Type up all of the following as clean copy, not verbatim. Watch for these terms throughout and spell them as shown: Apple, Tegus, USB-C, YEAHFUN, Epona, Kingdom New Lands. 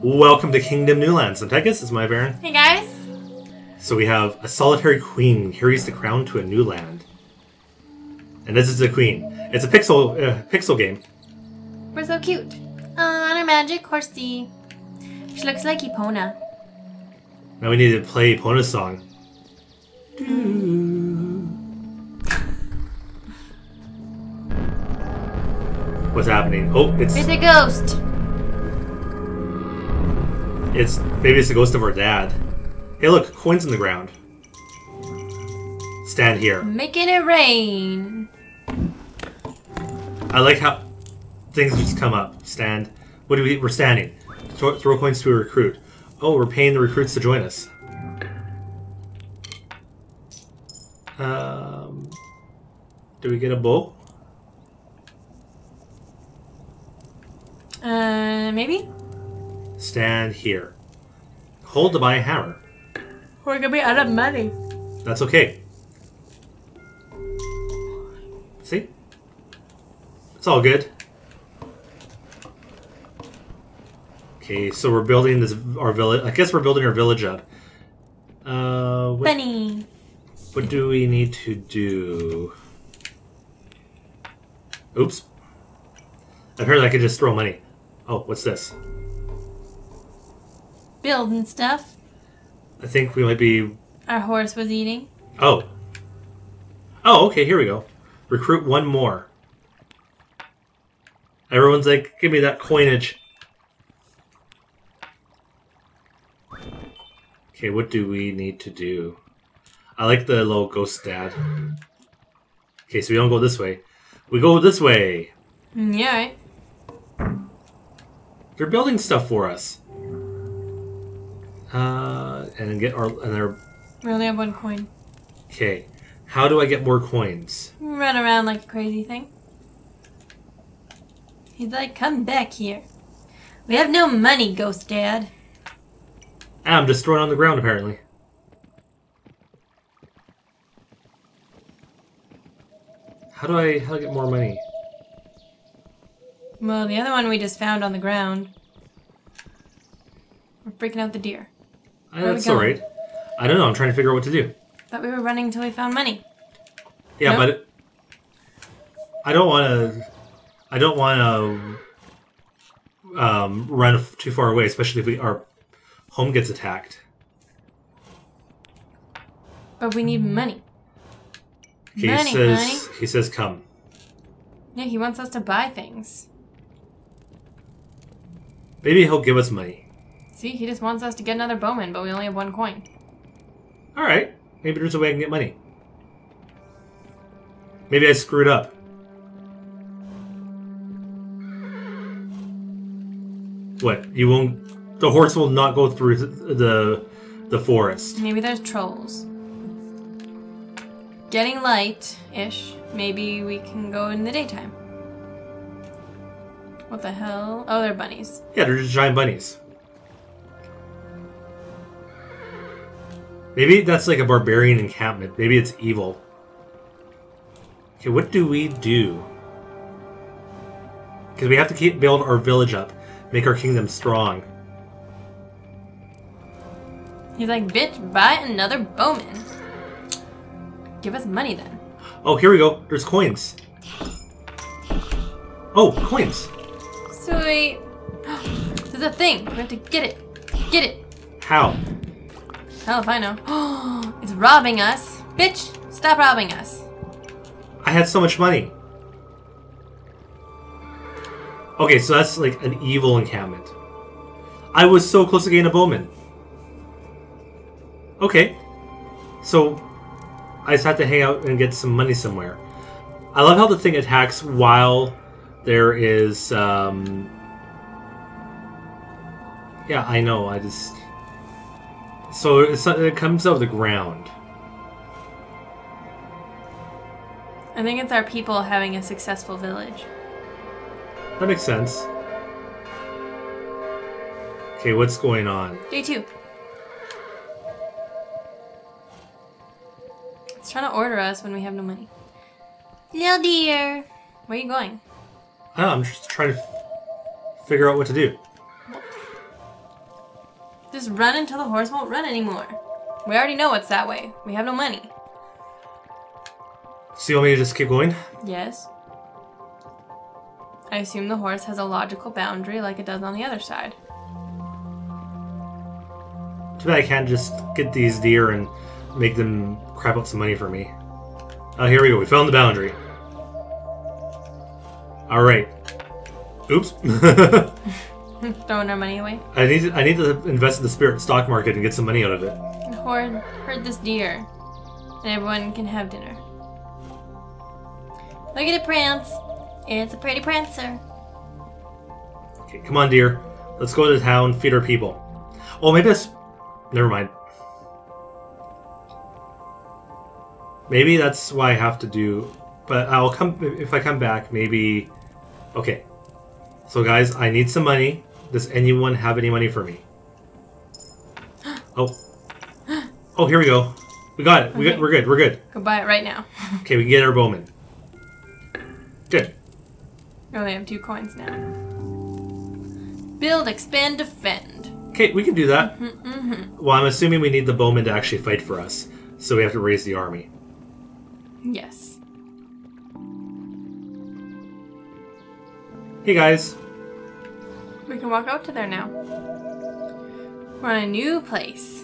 Welcome to Kingdom New Lands. I'm Tegus, it's my Baron. Hey guys. So we have a solitary queen carries the crown to a new land. And this is the queen. It's a pixel game. We're so cute. On our magic horsey. She looks like Epona. Now we need to play Epona's song. What's happening? Oh, it's a ghost. Maybe it's the ghost of our dad. Hey look, coins in the ground. Stand here. Making it rain. I like how things just come up. Stand. What do we? We're standing. Throw coins to a recruit. Oh, we're paying the recruits to join us. Do we get a bow? Maybe? Stand here. Hold to buy a hammer. We're gonna be out of money. That's okay. See? It's all good. Okay, so we're building our village. I guess we're building our village up. Bunny. What do we need to do? Oops. Apparently I could just throw money. Oh, what's this? Building stuff. I think we might be... Our horse was eating. Oh. Oh, okay, here we go. Recruit one more. Everyone's like, give me that coinage. Okay, what do we need to do? I like the little ghost dad. Okay, so we don't go this way. We go this way. Yeah, right. They're building stuff for us. And get our... We only have one coin. Okay. How do I get more coins? Run around like a crazy thing. He's like, come back here. We have no money, ghost dad. I'm just thrown on the ground, apparently. How do I get more money? Well, the other one we just found on the ground. We're freaking out the deer. That's alright. I don't know. I'm trying to figure out what to do. Thought we were running until we found money. Yeah, nope. But I don't want to run too far away, especially if our home gets attacked. But we need money. He says, "Come." Yeah, he wants us to buy things. Maybe he'll give us money. See, he just wants us to get another bowman, but we only have one coin. Alright. Maybe there's a way I can get money. Maybe I screwed up. What? You won't... The horse will not go through the forest. Maybe there's trolls. Getting light-ish. Maybe we can go in the daytime. What the hell? Oh, they're bunnies. Yeah, they're just giant bunnies. Maybe that's like a barbarian encampment. Maybe it's evil. Okay, what do we do? Because we have to build our village up. Make our kingdom strong. He's like, bitch, buy another bowman. Give us money then. Oh, here we go. There's coins. Oh, coins. Sweet. There's a thing. We have to get it. Get it. How? Hell if I know. Oh, it's robbing us. Bitch, stop robbing us. I had so much money. Okay, so that's like an evil encampment. I was so close to getting a bowman. Okay. So, I just have to hang out and get some money somewhere. I love how the thing attacks while there is, Yeah, I know, I just... So it comes out of the ground. I think it's our people having a successful village. That makes sense. Okay, what's going on? Day 2. It's trying to order us when we have no money. Little dear. Where are you going? I don't know, I'm just trying to figure out what to do. Just run until the horse won't run anymore. We already know it's that way. We have no money. So you want me to just keep going? Yes. I assume the horse has a logical boundary like it does on the other side. Too bad I can't just get these deer and make them crap out some money for me. Oh, here we go. We found the boundary. Alright. Oops. Throwing our money away. I need to invest in the spirit stock market and get some money out of it. Herd this deer. And everyone can have dinner. Look at it prance. It's a pretty prancer. Okay, come on, deer. Let's go to the town, feed our people. Oh, maybe that's... Never mind. Maybe that's why I have to do... But I'll come... If I come back, maybe... Okay. So, guys, I need some money. Does anyone have any money for me? Oh. Oh, here we go. We got it. Okay. We're good. Go buy it right now. Okay, we can get our bowman. Good. I only have 2 coins now. Build, expand, defend. Okay, we can do that. Well, I'm assuming we need the bowman to actually fight for us. So we have to raise the army. Yes. Hey guys. We can walk out to there now. We're on a new place.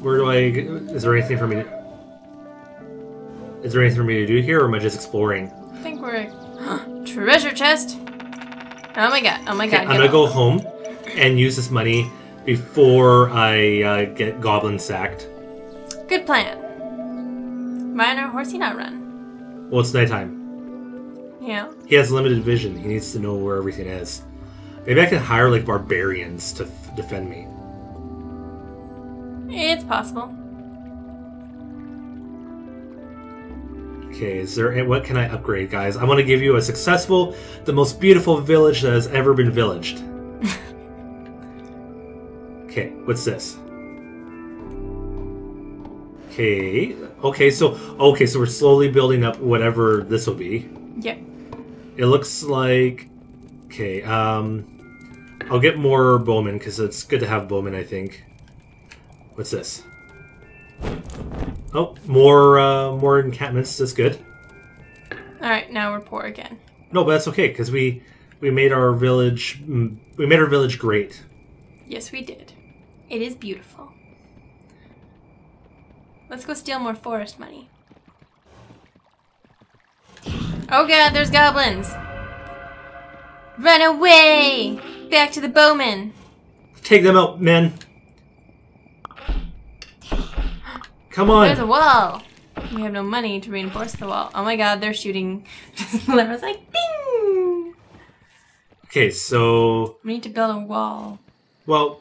Where do I get, is there anything for me to do here, or am I just exploring? I think we're treasure chest. Oh my god, oh my god. I'm gonna go home and use this money before I get goblin sacked. Good plan. Why on our horsey not run? Well, it's nighttime. Yeah. He has limited vision. He needs to know where everything is. Maybe I can hire, like, barbarians to defend me. It's possible. Okay, is there... What can I upgrade, guys? I want to give you a successful, the most beautiful village that has ever been villaged. Okay, what's this? Okay. Okay, so we're slowly building up whatever this will be. Yep. It looks like... Okay, I'll get more bowmen, because it's good to have bowmen, I think. What's this? Oh, more encampments. That's good. Alright, now we're poor again. No, but that's okay, because we made our village... We made our village great. Yes, we did. It is beautiful. Let's go steal more forest money. Oh god, there's goblins! Run away! Back to the bowmen! Take them out, men! Come on! There's a wall! We have no money to reinforce the wall. Oh my god, they're shooting. Just let us like, bing! Okay, so... We need to build a wall. Well...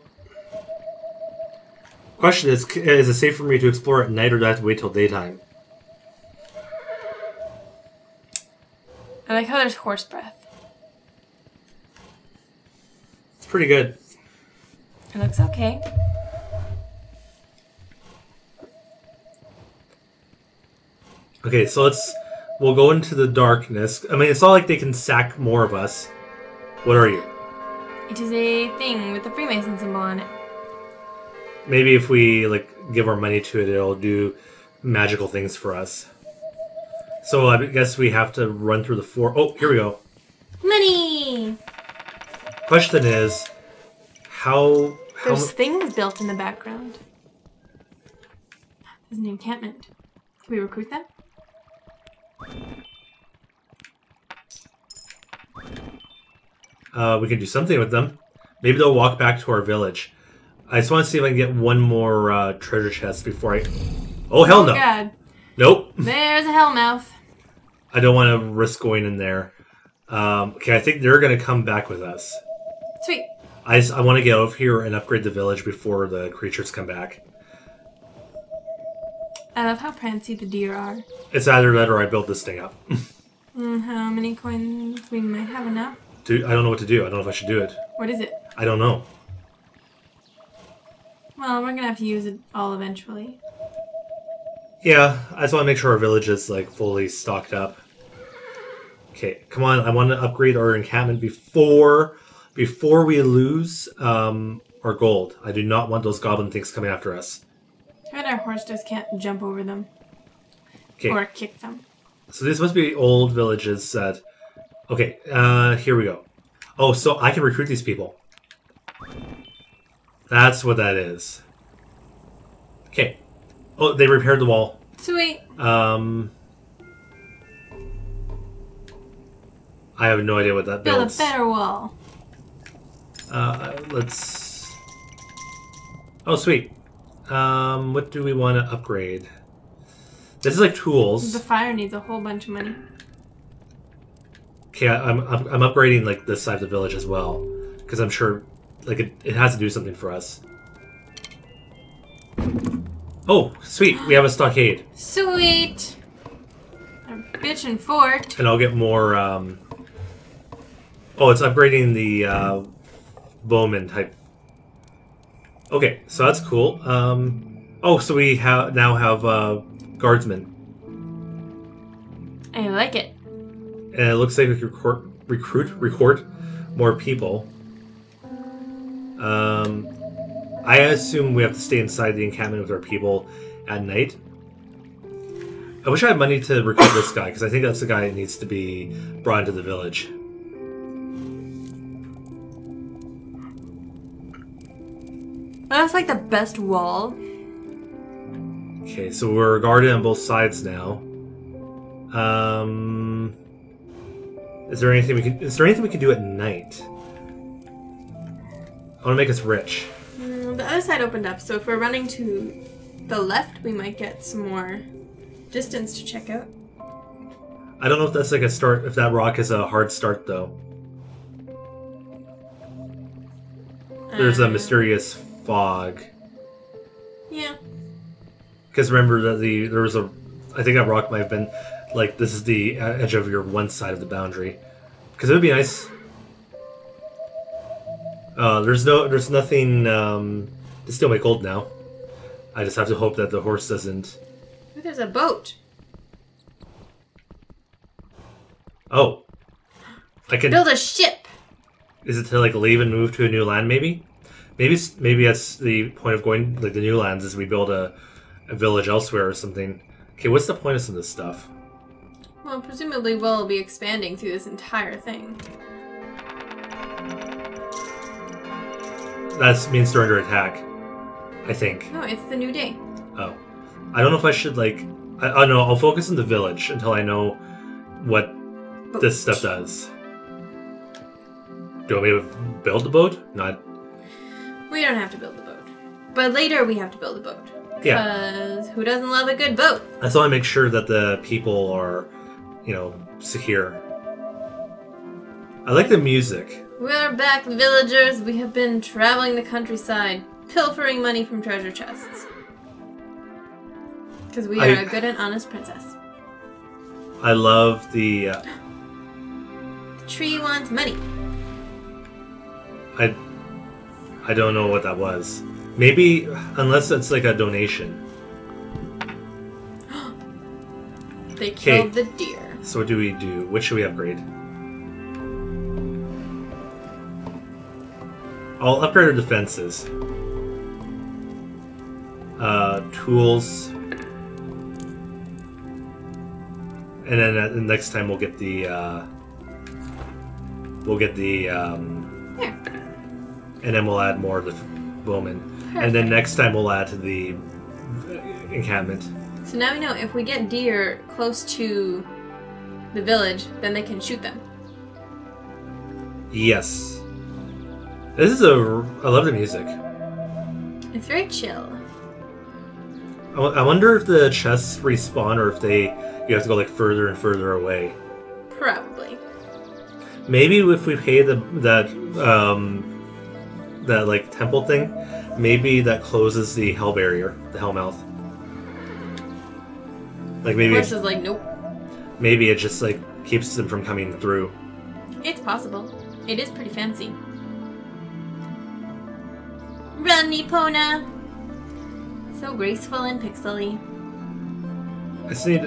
Question is it safe for me to explore at night, or do I have to wait till daytime? I like how there's horse breath. It's pretty good. It looks okay. Okay, so we'll go into the darkness. I mean, it's not like they can sack more of us. What are you? It is a thing with the Freemason symbol on it. Maybe if we, like, give our money to it, it'll do magical things for us. So I guess we have to run through the four... Oh, here we go. Money! Question is, how there's things built in the background. There's an encampment. Can we recruit them? We can do something with them. Maybe they'll walk back to our village. I just want to see if I can get one more treasure chest before I... Oh, hell no! Oh, God. Nope. There's a hellmouth. I don't want to risk going in there. Okay, I think they're going to come back with us. Sweet. I want to get over here and upgrade the village before the creatures come back. I love how prancy the deer are. It's either that or I build this thing up. How many coins we might have enough? I don't know what to do. I don't know if I should do it. What is it? I don't know. Well, we're going to have to use it all eventually. Yeah, I just want to make sure our village is, like, fully stocked up. Okay, come on, I want to upgrade our encampment before before we lose our gold. I do not want those goblin things coming after us. And our horse just can't jump over them. Okay. Or kick them. So this must be old villages that... Okay, here we go. Oh, so I can recruit these people. That's what that is. Okay. Oh, they repaired the wall. Sweet. I have no idea what that builds. Build a better wall. Let's... Oh, sweet. What do we want to upgrade? This is like tools. The fire needs a whole bunch of money. Okay, I'm upgrading like this side of the village as well, because I'm sure like it has to do something for us. Oh, sweet! We have a stockade. Sweet. I'm bitchin' fort. And I'll get more. Oh, it's upgrading the bowman type. Okay, so that's cool. Oh, so we now have guardsmen. I like it. And it looks like we can recruit more people. I assume we have to stay inside the encampment with our people at night. I wish I had money to recruit this guy, because I think that's the guy that needs to be brought into the village. That's like the best wall. Okay, so we're guarded on both sides now. Is there anything we can do at night? I want to make us rich. The other side opened up, so if we're running to the left, we might get some more distance to check out. I don't know if that's like a start. If that rock is a hard start, though. There's a mysterious fog. Yeah. Because remember that there was a... I think that rock might have been... Like, this is the edge of your one side of the boundary. Because it would be nice. There's nothing... to steal my gold now. I just have to hope that the horse doesn't... Ooh, there's a boat! Oh. I can... Build a ship! Is it to, like, leave and move to a new land, maybe? Maybe that's the point of going... Like, the new lands is we build a village elsewhere or something. Okay, what's the point of some of this stuff? Well, presumably we'll be expanding through this entire thing. That means they're under attack, I think. No, it's the new day. Oh. I don't know if I should, like... I don't know, I'll focus on the village until I know what this stuff does. Do you want me to build the boat? Not... We don't have to build the boat. But later we have to build a boat. Yeah. Because who doesn't love a good boat? That's why I make sure that the people are... You know, secure. I like the music. We're back, villagers. We have been traveling the countryside, pilfering money from treasure chests. Because we are a good and honest princess. I love the... The tree wants money. I don't know what that was. Maybe, unless it's like a donation. They killed the deer. So what do we do? What should we upgrade? I'll upgrade our defenses. Tools. And then the next time we'll get the... yeah. And then we'll add more to the bowman. Perfect. And then next time we'll add to the encampment. So now we know if we get deer close to the village, then they can shoot them. Yes. This is I love the music. It's very chill. I wonder if the chests respawn or if you have to go like further and further away. Probably. Maybe if we pay that like temple thing, maybe that closes the hell barrier, the hellmouth. Like maybe horse is like, nope. Maybe it just like keeps them from coming through. It's possible. It is pretty fancy. Run, Epona! So graceful and pixely. I just need...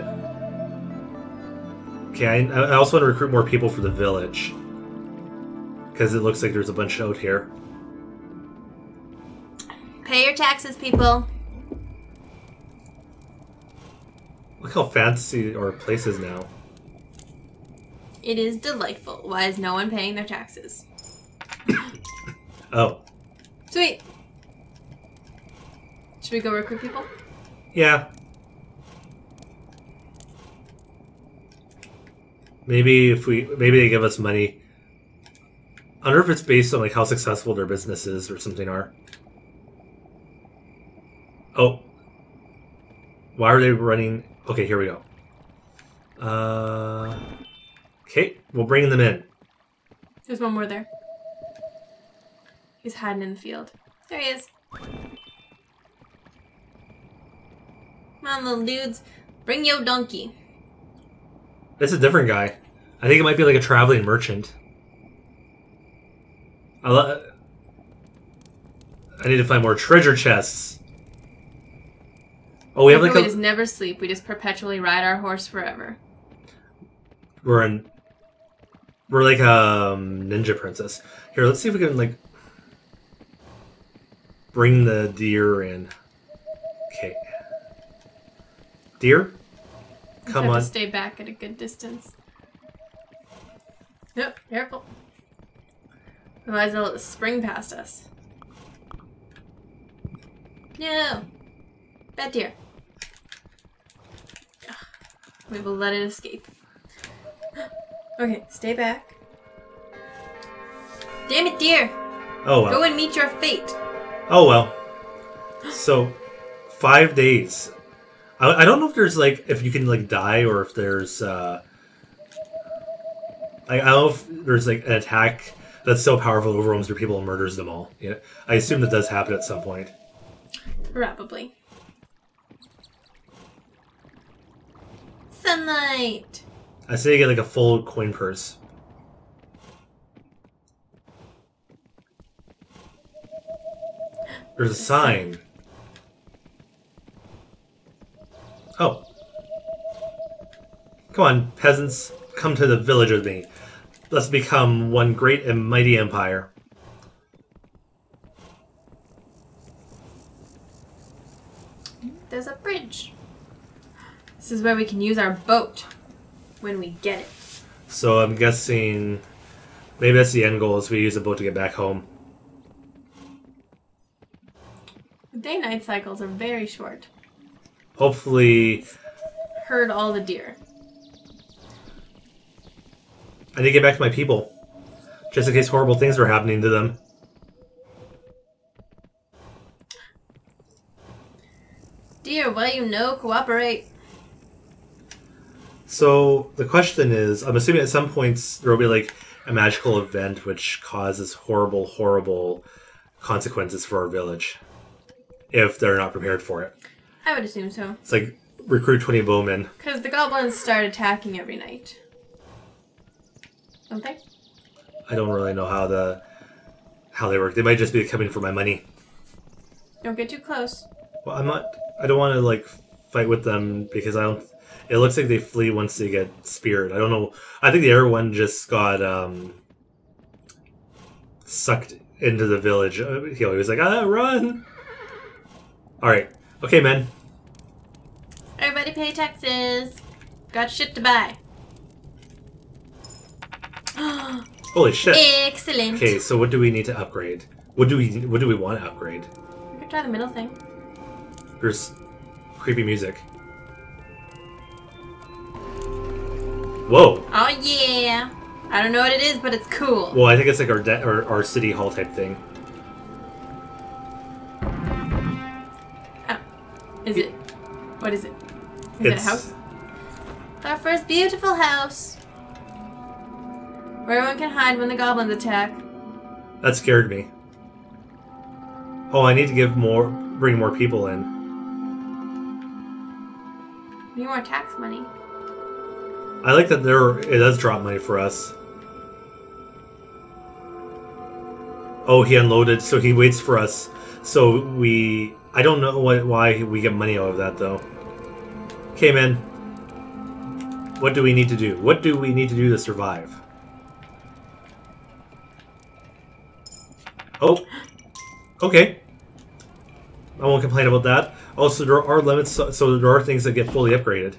Okay, I also want to recruit more people for the village. Because it looks like there's a bunch out here. Pay your taxes, people. Look how fancy our place is now. It is delightful. Why is no one paying their taxes? Oh. Sweet. Should we go recruit people? Yeah. Maybe they give us money. I wonder if it's based on like how successful their businesses or something are. Oh. Why are they running? Okay, here we go. Okay, we'll bring them in. There's one more there. He's hiding in the field. There he is. Come on, little dudes. Bring your donkey. That's a different guy. I think it might be like a traveling merchant. I need to find more treasure chests. Oh, we have like we just never sleep. We just perpetually ride our horse forever. We're like a ninja princess. Here, let's see if we can like bring the deer in. Okay. Deer? Come on. Have to stay back at a good distance. Nope, careful. Otherwise they'll spring past us. No! Bad deer. We will let it escape. Okay, stay back. Damn it, deer! Oh well. Go and meet your fate. Oh well. So, 5 days. I don't know if there's like if you can like die or if there's I don't know if there's like an attack that's so powerful it overwhelms your people and murders them all. Yeah, I assume that does happen at some point. Probably. Sunlight. I say you get like a full coin purse. There's a sign. Oh. Come on, peasants. Come to the village with me. Let's become one great and mighty empire. There's a bridge. This is where we can use our boat when we get it. So I'm guessing maybe that's the end goal is we use a boat to get back home. The day-night cycles are very short. Hopefully... Herd all the deer. I need to get back to my people. Just in case horrible things were happening to them. Deer, what do you know? Cooperate. So, the question is, I'm assuming at some points there will be like a magical event which causes horrible, horrible consequences for our village. If they're not prepared for it. I would assume so. It's like recruit 20 bowmen. Because the goblins start attacking every night. Don't they? I don't really know how they work. They might just be coming for my money. Don't get too close. Well, I don't want to like fight with them because it looks like they flee once they get speared. I don't know. I think the other one just got sucked into the village. He was like, "Ah, run!" All right. Okay, men. Everybody pay taxes. Got shit to buy. Holy shit. Excellent. Okay, so what do we need to upgrade? What do we want to upgrade? We could try the middle thing. There's creepy music. Whoa. Oh yeah. I don't know what it is, but it's cool. Well, I think it's like our city hall type thing. Is it? What is it? Is it a house? It's our first beautiful house. Where everyone can hide when the goblins attack. That scared me. Oh, I need to bring more people in. We need more tax money. I like that it does drop money for us. Oh, he unloaded, so he waits for us. So we... I don't know why we get money out of that, though. Okay, man. What do we need to do? What do we need to do to survive? Oh. Okay. I won't complain about that. Also, there are limits, so there are things that get fully upgraded.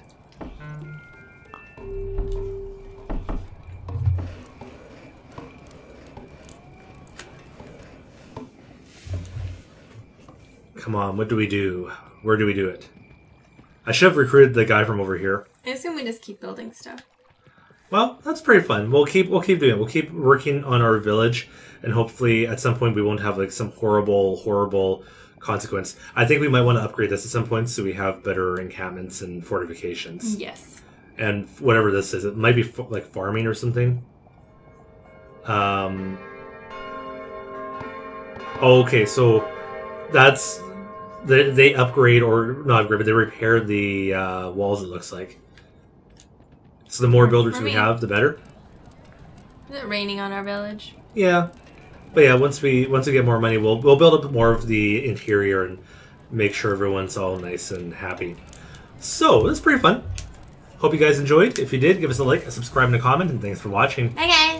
Come on, what do we do? Where do we do it? I should have recruited the guy from over here. I assume we just keep building stuff. Well, that's pretty fun. We'll keep doing it. We'll keep working on our village, and hopefully at some point we won't have like some horrible consequence. I think we might want to upgrade this at some point so we have better encampments and fortifications. Yes. And whatever this is, it might be like farming or something. Okay, so that's. They upgrade, or not upgrade, but they repair the walls, it looks like. So the more builders we have, the better. Is it raining on our village? Yeah. But yeah, once we get more money, we'll build up more of the interior and make sure everyone's all nice and happy. So, that's pretty fun. Hope you guys enjoyed. If you did, give us a like, a subscribe, and a comment, and thanks for watching. Bye, guys.